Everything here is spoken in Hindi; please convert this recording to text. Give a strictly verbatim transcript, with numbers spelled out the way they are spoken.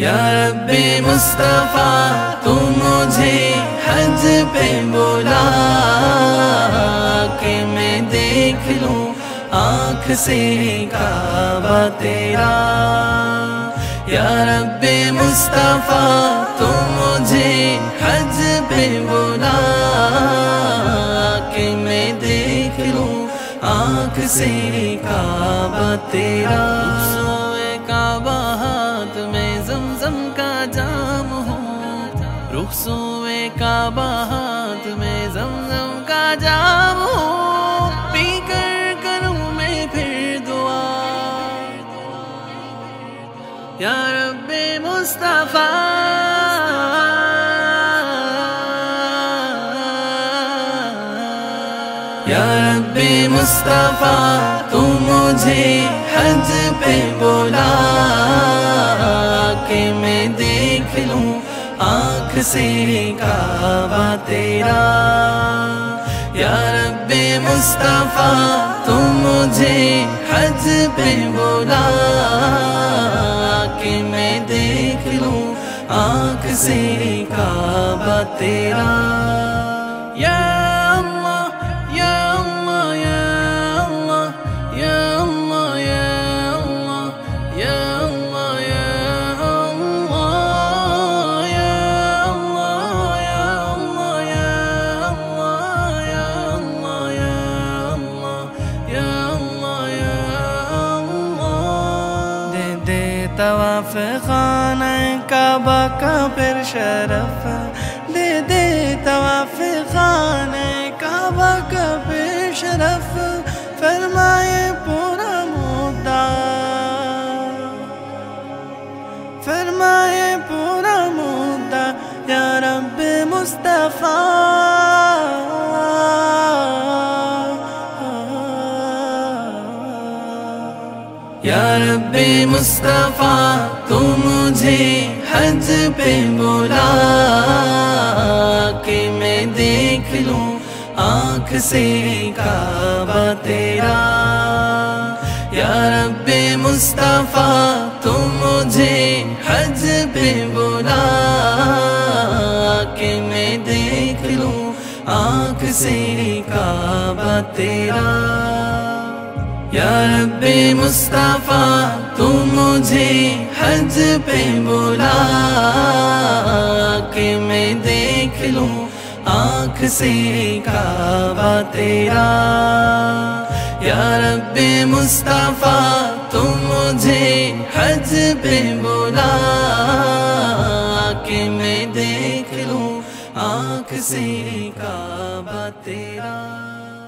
या रब्बे मुस्तफा तू मुझे हज पे बुला के मैं देख लूं आँख से काबा तेरा। या रब्बे मुस्तफा तू मुझे हज पे बुला के मैं देख लूं आँख से काबा तेरा। काबा हाथ में जमजम का जाम हो, रुखसोए काबा हाथ में जमजम का जाम हो, पी कर करूं मैं फिर दुआ। या रब्बे मुस्तफा या रब्बे मुस्तफा तू मुझे हज पे बुला के मैं देख लूं आँख से काबा तेरा। या रब्बे मुस्तफा तू मुझे हज पे बुला के मैं देख लूं आँख से काबा तेरा। या तवाफ खाना काबा का फिर शरफ दे दे, तवाफ खाना काबा का फिर शरफ फरमाए पूरा मुद्दा, फरमाए पूरा मुद्दा। या रब्बे मुस्तफा या रब्बे मुस्तफा तू मुझे हज पे बुला के मैं देख लूं आँख से काबा तेरा। या रब्बे मुस्तफा तू मुझे हज पे बुला के मैं देख लूं आँख से काबा तेरा। या रब्बे मुस्तफा तू मुझे हज पे बुला के मैं देख लूं आँख से काबा तेरा। या रब्बे मुस्तफा तू मुझे हज पे बुला के मैं देख लूं आँख से काबा तेरा।